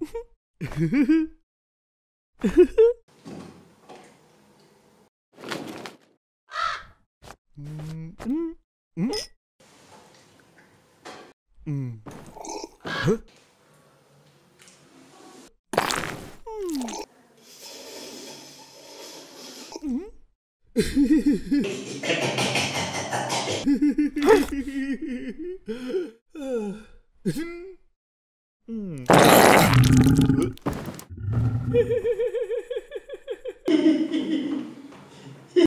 Huh?